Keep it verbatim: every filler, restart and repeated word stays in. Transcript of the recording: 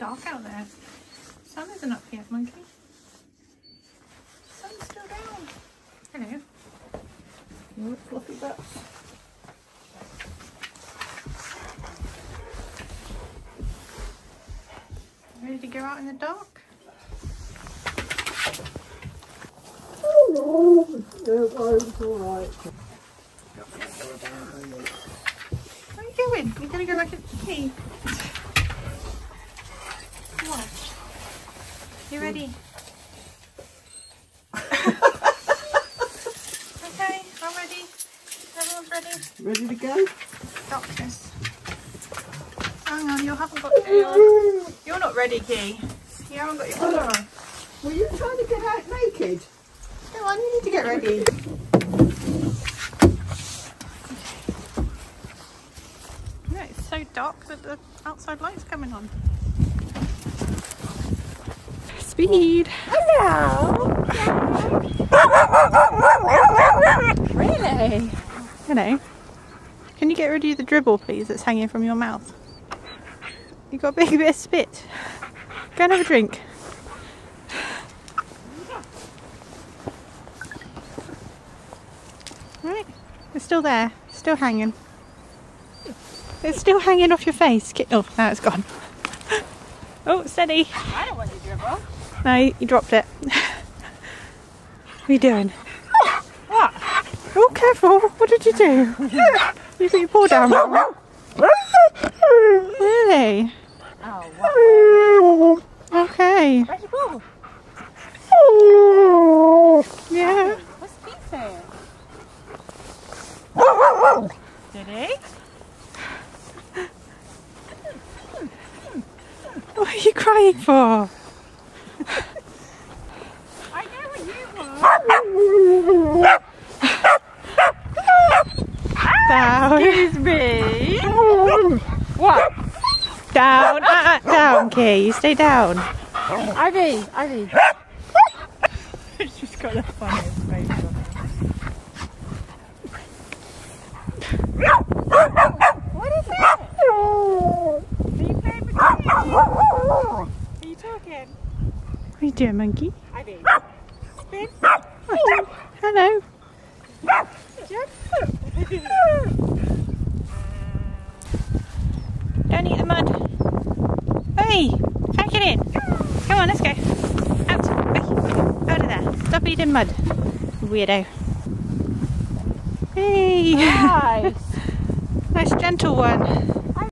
dark out there. Sun isn't up yet, monkey. Sun's still down. Hello. You're a fluffy butt. Ready to go out in the dark? Oh, no, it's alright. What are you doing? You're going to go back at the tea. What? You ready? Okay, I'm ready. Everyone's ready. Ready to go? Darkness. Hang on, you haven't got the colour on. You're not ready, Key. You haven't got your colour on. Were you trying to get out naked? No, I need to get ready. Okay. Yeah, it's so dark that the outside light's coming on. Speed. Hello. Really? Hello. Can you get rid of the dribble, please, that's hanging from your mouth? You got a big bit of spit. Go and have a drink. Right, it's still there, still hanging. It's still hanging off your face. Oh, now it's gone. Oh, steady. I don't want to dribble. No, you, you dropped it. What are you doing? What? Oh, careful. What did you do? You put your paw down. Really? Oh, wow. Okay. Where's your paw? Yeah. What's he saying? Did he? What are you crying for? I know what you want. Down. Excuse me. What? Down. Uh, uh, down, Key. You stay down. Ivy. Ivy. She's got the funniest face on her. What is that? Are you playing with me? Are you talking? What are you doing, monkey? Ivy. Spin. Oh, hello. Don't eat the mud. Hey, pack it in. Come on, let's go. Out. Hey, out of there. Stop eating mud, weirdo. Hey. Nice. Nice gentle one.